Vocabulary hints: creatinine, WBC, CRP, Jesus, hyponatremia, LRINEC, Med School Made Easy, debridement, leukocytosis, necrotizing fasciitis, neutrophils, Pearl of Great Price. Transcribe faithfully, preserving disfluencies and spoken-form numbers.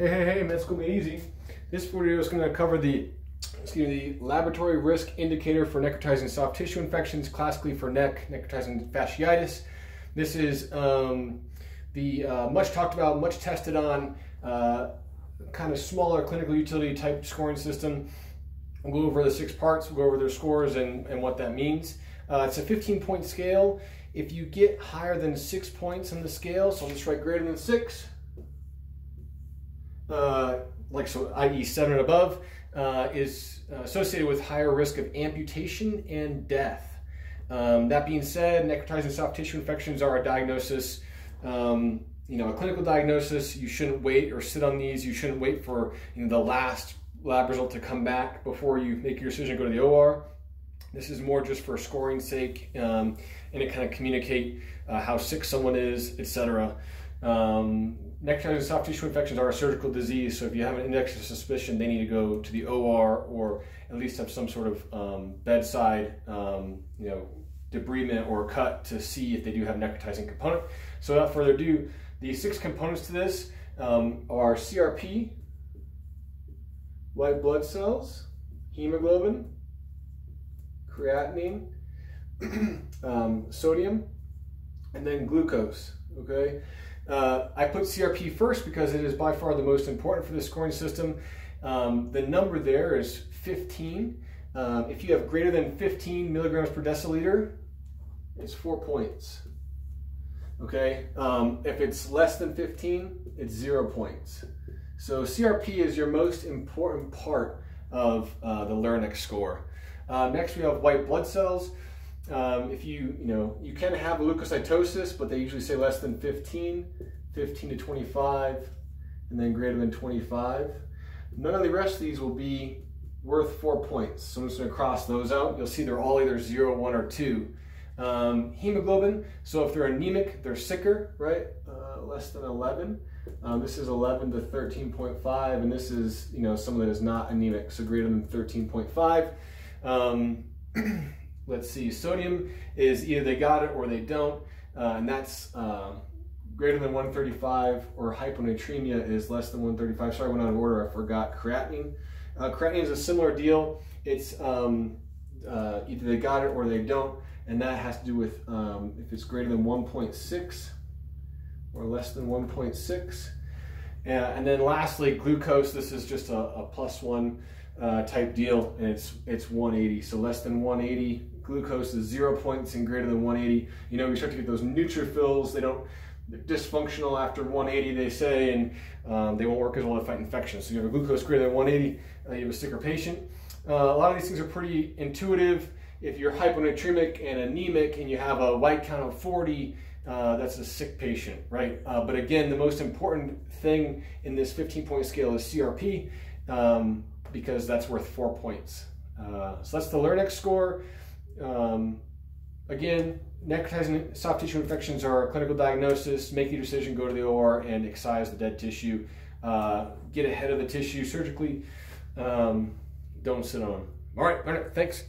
Hey, hey, hey, Med School Made Easy. This video is going to cover the, excuse me, the laboratory risk indicator for necrotizing soft tissue infections, classically for neck, necrotizing fasciitis. This is um, the uh, much talked about, much tested on, uh, kind of smaller clinical utility type scoring system. We'll go over the six parts, we'll go over their scores and, and what that means. Uh, it's a fifteen point scale. If you get higher than six points on the scale, so I'll just write greater than six, Uh, like so, that is seven and above, uh, is associated with higher risk of amputation and death. Um, that being said, necrotizing soft tissue infections are a diagnosis, um, you know, a clinical diagnosis. You shouldn't wait or sit on these. You shouldn't wait for you know, the last lab result to come back before you make your decision to go to the O R. This is more just for scoring's sake, um, and it kind of communicate uh, how sick someone is, et cetera. Um, necrotizing soft tissue infections are a surgical disease, so if you have an index of suspicion, they need to go to the O R or at least have some sort of um, bedside, um, you know, debridement or cut to see if they do have a necrotizing component. So without further ado, the six components to this um, are C R P, white blood cells, hemoglobin, creatinine, um, sodium, and then glucose. Okay. Uh, I put C R P first because it is by far the most important for the scoring system. Um, the number there is fifteen. Uh, if you have greater than fifteen milligrams per deciliter, it's four points. Okay. Um, if it's less than fifteen, it's zero points. So C R P is your most important part of uh, the LRINEC score. Uh, next, we have white blood cells. Um, if you, you know, you can have leukocytosis, but they usually say less than fifteen, fifteen to twenty-five, and then greater than twenty-five. None of the rest of these will be worth four points. So I'm just going to cross those out. You'll see they're all either zero, one, or two. Um, hemoglobin. So if they're anemic, they're sicker, right? Uh, less than eleven. Um, this is eleven to thirteen point five, and this is, you know, someone that is not anemic. So greater than thirteen point five. Um, Let's see, sodium is either they got it or they don't, uh, and that's uh, greater than one thirty-five, or hyponatremia is less than one thirty-five. Sorry, I went out of order, I forgot creatinine. Uh, creatinine is a similar deal. It's um, uh, either they got it or they don't, and that has to do with um, if it's greater than one point six or less than one point six. Uh, and then lastly, glucose. This is just a, a plus one uh, type deal, and it's it's one eighty. So less than one eighty. Glucose is zero points, and greater than one eighty. You know, we start to get those neutrophils. They don't, they're dysfunctional after one eighty, they say, and um, they won't work as well to fight infections. So you have a glucose greater than one eighty, uh, you have a sicker patient. Uh, a lot of these things are pretty intuitive. If you're hyponatremic and anemic and you have a white count of forty, uh, that's a sick patient, right? Uh, but again, the most important thing in this fifteen point scale is C R P, um, because that's worth four points. Uh, so that's the LRINEC score. Um, again, necrotizing soft tissue infections are a clinical diagnosis. Make your decision, go to the O R and excise the dead tissue. Uh, get ahead of the tissue surgically. Um, don't sit on them. All right, all right, thanks.